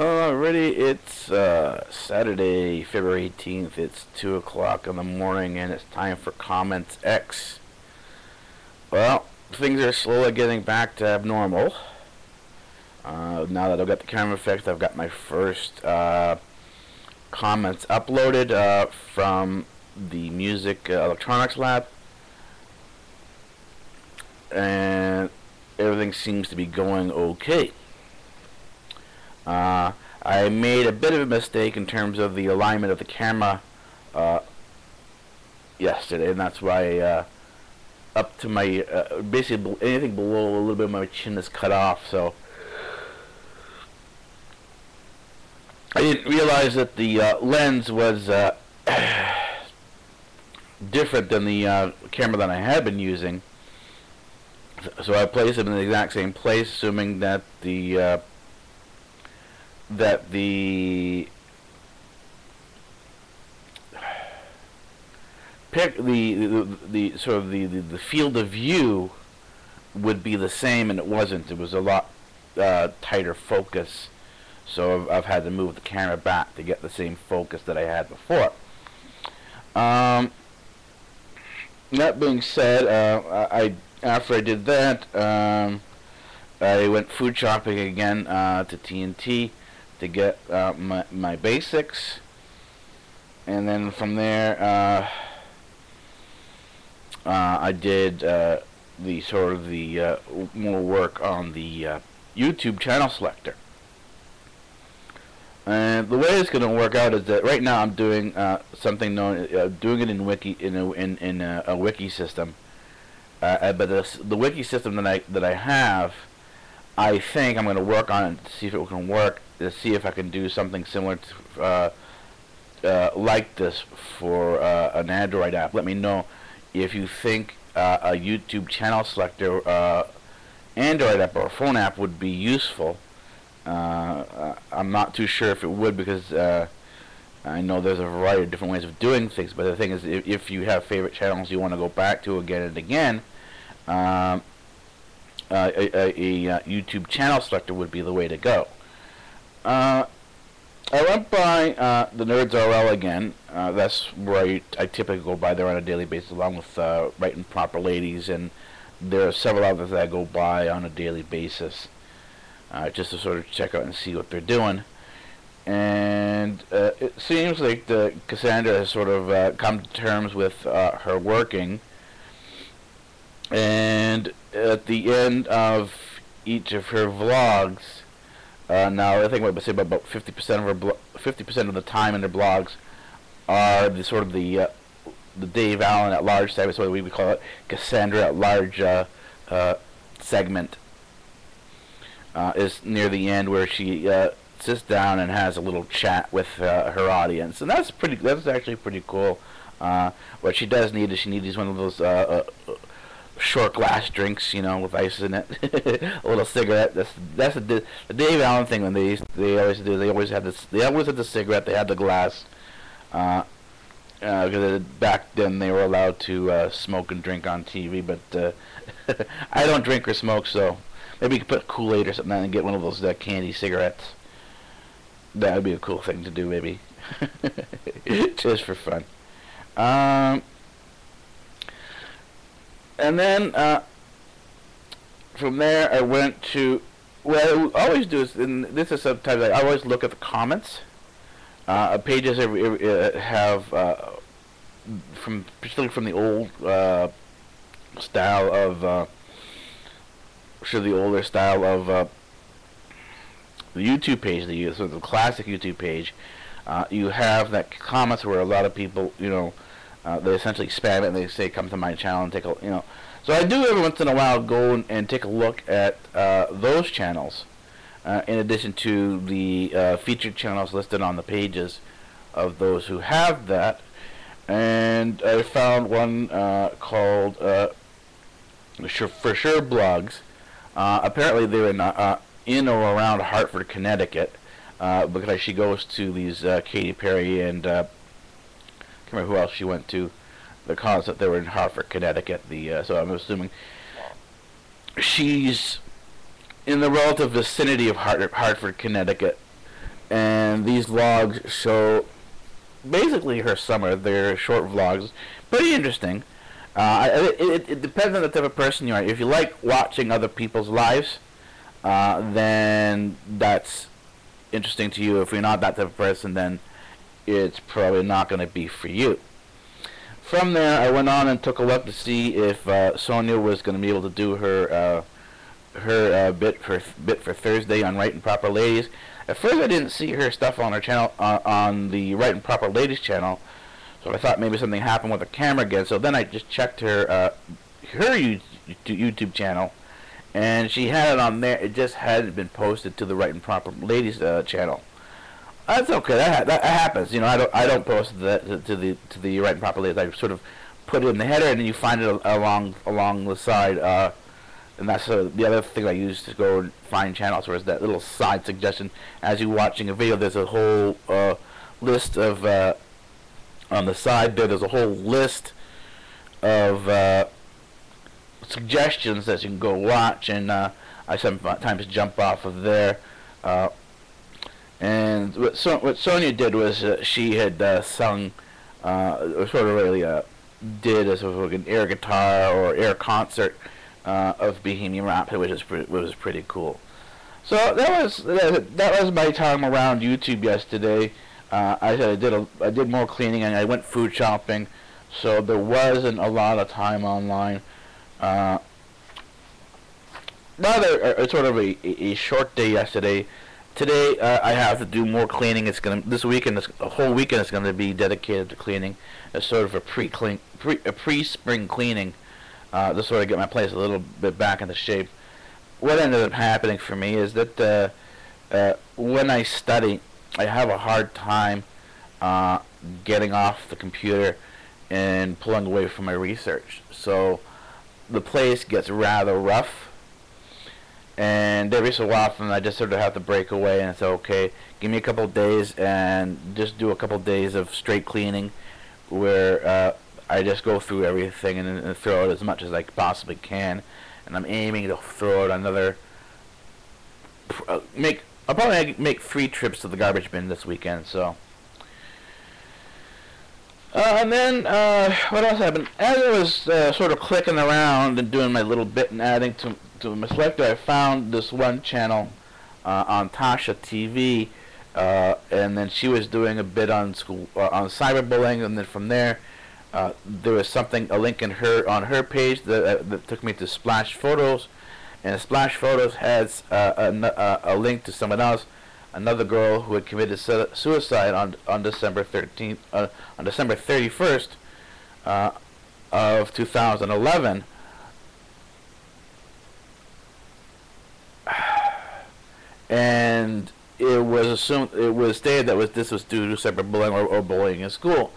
Alrighty, it's Saturday, February 18th, it's 2 o'clock in the morning, and it's time for Comments X. Well, things are slowly getting back to abnormal. Now that I've got the camera fixed, I've got my first comments uploaded from the Music Electronics Lab. And everything seems to be going okay. I made a bit of a mistake in terms of the alignment of the camera yesterday, and that's why up to my basically anything below a little bit of my chin is cut off. So I didn't realize that the lens was different than the camera that I had been using. So I placed it in the exact same place, assuming that the field of view would be the same, and it wasn't. It was a lot tighter focus, so I've had to move the camera back to get the same focus that I had before. That being said, after I did that, I went food shopping again to T and T to get my basics, and then from there I did the more work on the YouTube channel selector. And the way it's going to work out is that right now I'm doing something known doing it in wiki in a wiki system, but the wiki system that I have, I think I'm going to work on it to see if it can work. To see if I can do something similar to, like this for an Android app. Let me know if you think a YouTube channel selector Android app or phone app would be useful. I'm not too sure if it would, because I know there's a variety of different ways of doing things, but the thing is, if you have favorite channels you want to go back to again and again, a YouTube channel selector would be the way to go. I went by the Nerdz RL again. That's where I typically go by there on a daily basis, along with Right and Proper Ladies, and there are several others that I go by on a daily basis, just to sort of check out and see what they're doing. And it seems like Cassandra has sort of come to terms with her working, and at the end of each of her vlogs, now I think what I say about 50% of her 50% of the time in her blogs are the sort of the Dave Allen at large segment, so we would call it Cassandra at large segment is near the end, where she sits down and has a little chat with her audience, and that's actually pretty cool. What she does need is one of those short glass drinks, you know, with ice in it, a little cigarette. That's the Dave Allen thing. When they always do, they always had the cigarette. They had the glass, because back then they were allowed to smoke and drink on TV. But I don't drink or smoke, so maybe you could put Kool-Aid or something and get one of those candy cigarettes. That would be a cool thing to do, maybe, just for fun. And then from there I went to, well, I always do this, and this is sometimes I always look at the comments. Pages have particularly from the old style of the older style of the YouTube page, the classic YouTube page. You have that comments where a lot of people, you know, they essentially spam it, and they say, "Come to my channel and take a," you know. So I do every once in a while go and take a look at those channels, in addition to the featured channels listed on the pages of those who have that. And I found one called Sure Blogs. Apparently, they're in or around Hartford, Connecticut, because she goes to these Katy Perry and. Remember who else she went to, the cons that they were in Hartford, Connecticut. So I'm assuming she's in the relative vicinity of Hartford, Connecticut, and these vlogs show basically her summer. They're short vlogs, pretty interesting. It depends on the type of person you are. If you like watching other people's lives, then that's interesting to you. If you're not that type of person, then it's probably not going to be for you. From there, I went on and took a look to see if Sonia was going to be able to do her bit for Thursday on Right and Proper Ladies. At first, I didn't see her stuff on her channel, on the Right and Proper Ladies channel. So I thought maybe something happened with the camera again. So then I just checked her YouTube channel, and she had it on there. It just hadn't been posted to the Right and Proper Ladies channel. That's okay. That happens. You know, I don't post that to the Right and Proper Ladies. I sort of put it in the header, and then you find it along the side. And that's the other thing I use to go and find channels, where is that little side suggestion as you're watching a video. There's a whole list of on the side there. There's a whole list of suggestions that you can go watch, and I sometimes jump off of there. And what Sonia did was she had sung, sort of really did a sort of like an air guitar or air concert of Bohemian Rhapsody, which was pretty cool. So that was my time around YouTube yesterday. I did more cleaning, and I went food shopping, so there wasn't a lot of time online. Rather sort of a short day yesterday. Today I have to do more cleaning. This whole weekend is going to be dedicated to cleaning, as sort of a pre-spring cleaning. To sort of get my place a little bit back into shape. What ended up happening for me is that when I study, I have a hard time getting off the computer and pulling away from my research. So the place gets rather rough, and every so often I just sort of have to break away and say, okay, give me a couple of days and just do a couple of days of straight cleaning, where I just go through everything and throw out as much as I possibly can, and I'm aiming to throw out another. I'll probably make 3 trips to the garbage bin this weekend. So, and then what else happened? As I was sort of clicking around and doing my little bit and adding to my selector, I found this one channel on Tasha TV, and then she was doing a bit on school on cyberbullying, and then from there. There was a link on her page that took me to Splash Photos, and Splash Photos has a link to someone else, another girl who had committed suicide on December 13th, on December 31st of 2011. And it was assumed, it was stated that this was due to cyberbullying or bullying in school.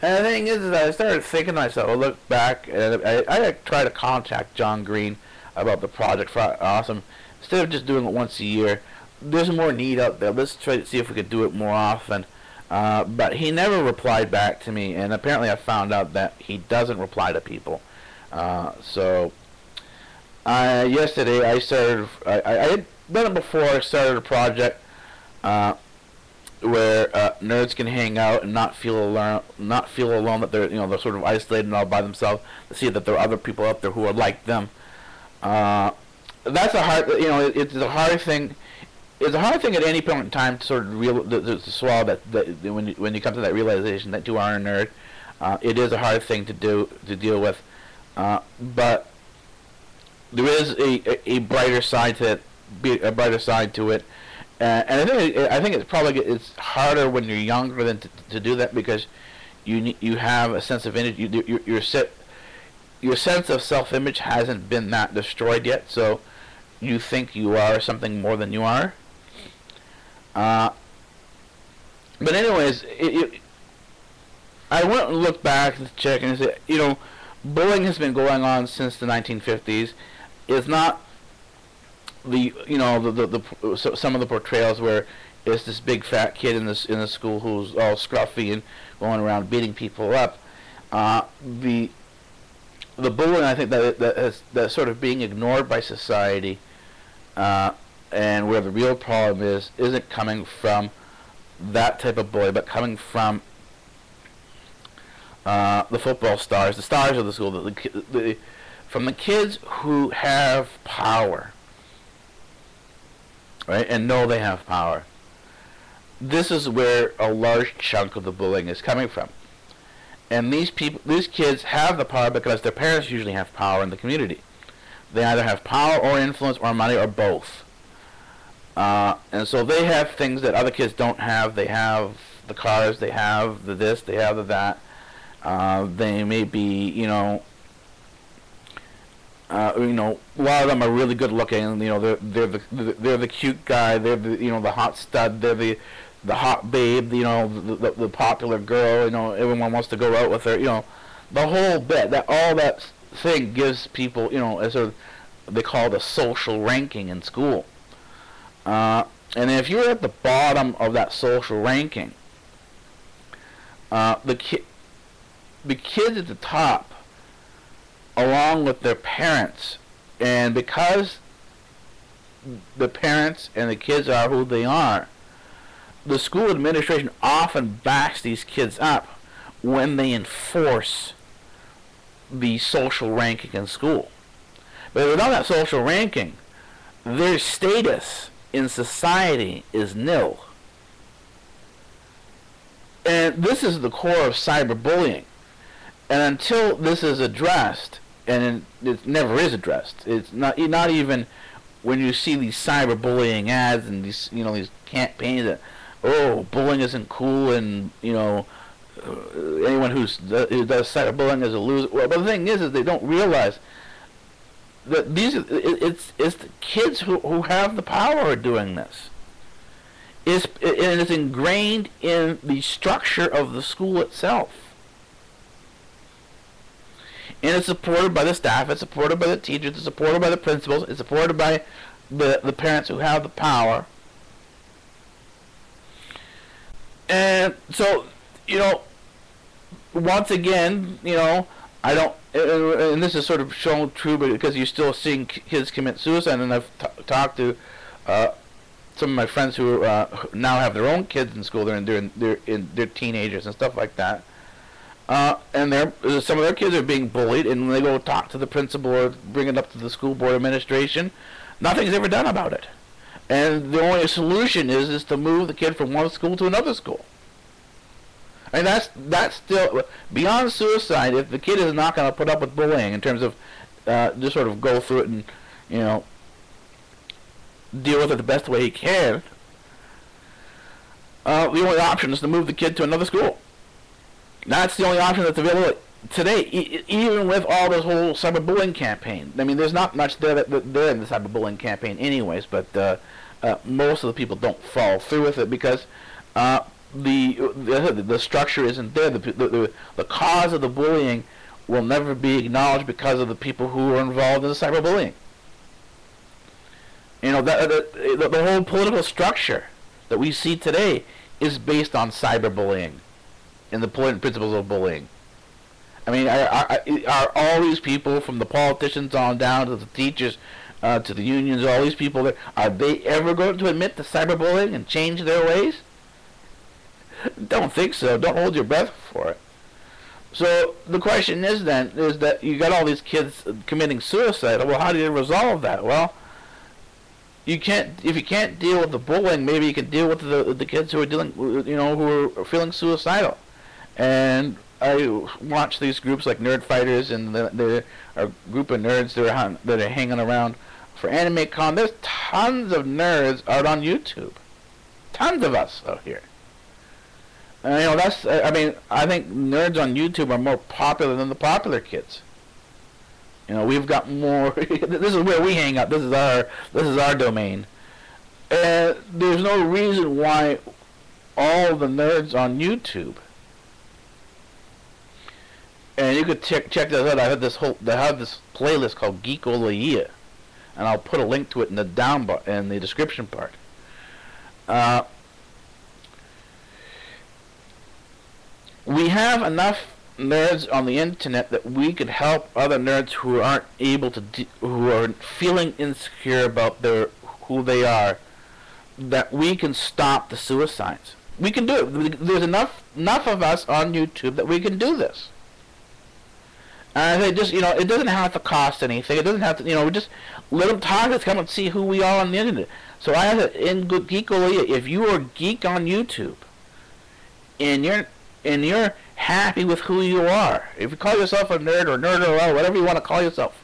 And the thing is that I started thinking to myself, I look back, and I try to contact John Green about the Project for Awesome. Instead of just doing it once a year, there's more need out there. Let's try to see if we could do it more often. But he never replied back to me, and apparently I found out that he doesn't reply to people. So yesterday I started, I had done it before, I started a project where nerds can hang out and not feel alone, that they're sort of isolated and all by themselves, to see that there are other people out there who are like them. That's a hard, it's a hard thing. It's a hard thing at any point in time to sort of to swallow that when you come to that realization that you are a nerd. It is a hard thing to deal with, but there is a brighter side to it. And I think it's harder when you're younger than to do that, because you have a sense of image. Your sense of self-image hasn't been that destroyed yet, so you think you are something more than you are. But anyways, I went and looked back and checked and said, bullying has been going on since the 1950s. It's not. Some of the portrayals where it's this big fat kid in the school who's all scruffy and going around beating people up. The bullying, I think that's sort of being ignored by society, and where the real problem isn't coming from that type of bully, but coming from the football stars, the stars of the school, from the kids who have power, right, and know they have power. This is where a large chunk of the bullying is coming from. And these people, these kids have the power because their parents usually have power in the community. They either have power or influence or money or both. And so they have things that other kids don't have. They have the cars, they have the this, they have the that. They may be, a lot of them are really good looking. They're the cute guy. They're the, the hot stud. They're the hot babe. The popular girl. Everyone wants to go out with her. The whole bit. All that thing gives people, they call it a social ranking in school. And if you're at the bottom of that social ranking, the kids at the top, along with their parents, and because the parents and the kids are who they are, the school administration often backs these kids up when they enforce the social ranking in school. But without that social ranking, their status in society is nil. And this is the core of cyberbullying. And until this is addressed, and it never is addressed. It's not even when you see these cyberbullying ads and these these campaigns that bullying isn't cool, and anyone who does cyberbullying is a loser. Well, but the thing is they don't realize that it's the kids who have the power are doing this. And it's ingrained in the structure of the school itself. And it's supported by the staff, it's supported by the teachers, it's supported by the principals, it's supported by the parents who have the power. And so, once again, I don't, and this is sort of shown true because you're still seeing kids commit suicide, and I've talked to some of my friends who now have their own kids in school, they're teenagers and stuff like that. And some of their kids are being bullied, and when they go talk to the principal or bring it up to the school board administration, nothing's ever done about it. And the only solution is to move the kid from one school to another school. And that's still beyond suicide. If the kid is not going to put up with bullying in terms of just sort of go through it and deal with it the best way he can, the only option is to move the kid to another school. That's the only option that's available today, even with all this whole cyberbullying campaign. I mean, there's not much there there in the cyberbullying campaign anyways, but most of the people don't follow through with it because the structure isn't there. The cause of the bullying will never be acknowledged because of the people who are involved in the cyberbullying. The whole political structure that we see today is based on cyberbullying. In the principles of bullying. I mean, are all these people, from the politicians on down to the teachers, to the unions, all these people, are they ever going to admit to cyberbullying and change their ways? Don't think so. Don't hold your breath for it. So the question is then, is that you got all these kids committing suicide. Well, how do you resolve that? Well, you can't. If you can't deal with the bullying, maybe you can deal with the kids who are dealing, who are feeling suicidal. And I watch these groups like Nerd Fighters and a group of nerds that are hanging around for Anime Con. There's tons of nerds out on YouTube. Tons of us out here. And, I think nerds on YouTube are more popular than the popular kids. We've got more. This is where we hang out. This is our domain. And there's no reason why all the nerds on YouTube. And you could check this out. I have this playlist called Geek O Λόγια, and I'll put a link to it in the in the description part. We have enough nerds on the internet that we could help other nerds who aren't able to, who are feeling insecure about who they are. That we can stop the suicides. We can do it. There's enough of us on YouTube that we can do this. And they just, you know, it doesn't have to cost anything. It doesn't have to, you know, we just let them targets come and see who we are on the internet. So I have to, in Geek O Λόγια, if you are a geek on YouTube, and you're happy with who you are, if you call yourself a nerd or nerd RL, whatever you want to call yourself,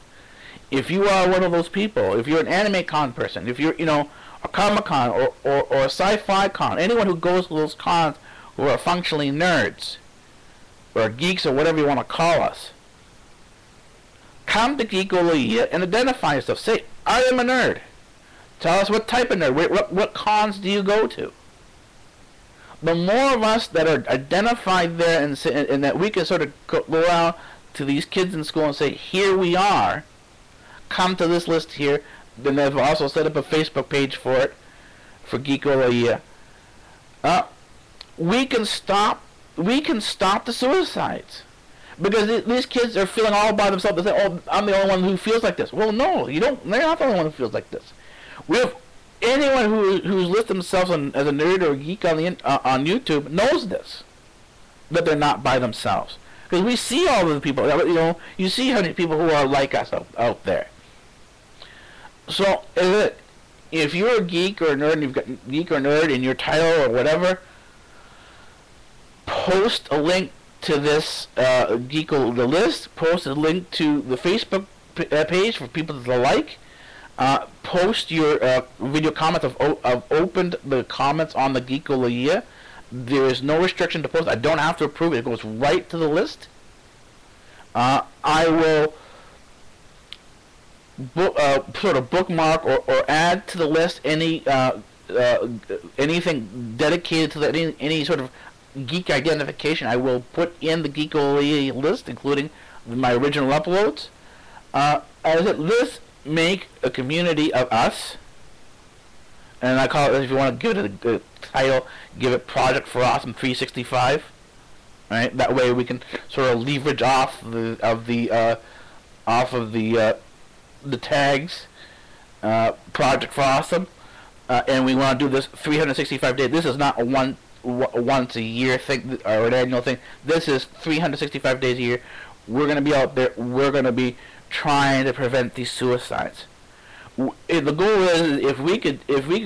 if you are one of those people, if you're an Anime Con person, if you're, you know, a Comic Con or a Sci-Fi Con, anyone who goes to those cons who are functionally nerds or geeks or whatever you want to call us, come to Geek O Λόγια and identify yourself. Say, I am a nerd. Tell us what type of nerd. What cons do you go to? The more of us that are identified there and that we can sort of go out to these kids in school and say, here we are. Come to this list here. Then they've also set up a Facebook page for it, for Geek O Λόγια. We can stop the suicides. Because these kids are feeling all by themselves. They say, oh, I'm the only one who feels like this. Well, no, you don't. They're not the only one who feels like this. We have anyone who's listed themselves as a nerd or a geek on YouTube knows this, that they're not by themselves. Because we see all of the people. You know, you see how many people who are like us out there. So, if you're a geek or a nerd, and you've got geek or nerd in your title or whatever, post a link to this Geek O Λόγια list, post a link to the Facebook page for people to like, post your video comments. I've opened the comments on the Geek O Λόγια. There is no restriction to post. I don't have to approve it. It goes right to the list. I will sort of bookmark or add to the list anything dedicated to that, any sort of geek identification. I will put in the Geek O Λόγια list, including my original uploads. As it lists, make a community of us, and I call it, if you want to give it a title, give it Project for Awesome 365. Right, that way we can sort of leverage off of the tags, Project for Awesome, and we want to do this 365 days. This is not a once a year thing or an annual thing. This is 365 days a year. We're going to be out there. We're going to be trying to prevent these suicides. The goal is, if we could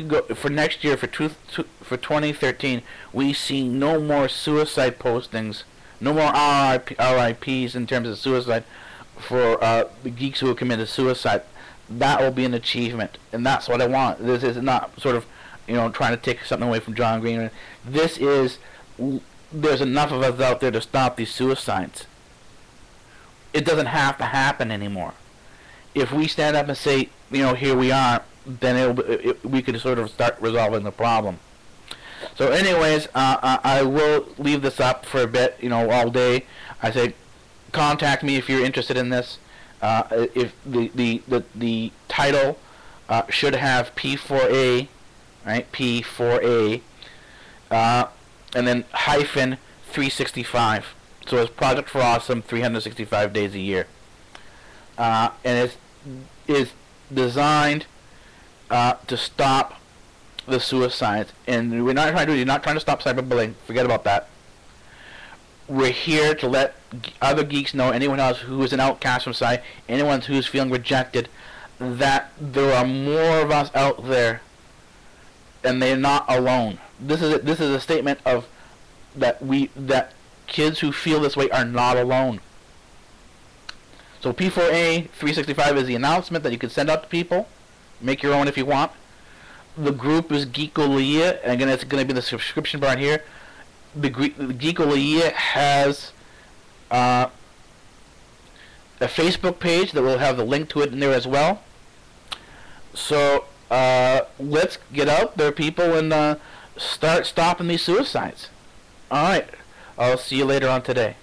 go for next year, for 2013, we see no more suicide postings, no more RIPs in terms of suicide for the geeks who have committed suicide. That will be an achievement, and that's what I want. This is not sort of, you know, trying to take something away from John Green. This is, there's enough of us out there to stop these suicides. It doesn't have to happen anymore. If we stand up and say, you know, here we are, then we could sort of start resolving the problem. So anyways, I will leave this up for a bit, you know, all day. I say, contact me if you're interested in this. If the title should have P4A, right, P4A, and then hyphen 365. So it's Project for Awesome 365 days a year. And it's designed to stop the suicides. And we're not trying to, you're not trying to stop cyberbullying. Forget about that. We're here to let other geeks know, anyone else who is an outcast from society, anyone who's feeling rejected, that there are more of us out there, and they're not alone. This is a statement of that kids who feel this way are not alone. So P4A-365 is the announcement that you can send out to people. Make your own if you want. The group is Geek O Λόγια, and again, it's going to be the subscription bar here. The Geek O Λόγια has a Facebook page that will have the link to it in there as well. So let's get out there, people, and start stopping these suicides. All right, I'll see you later on today.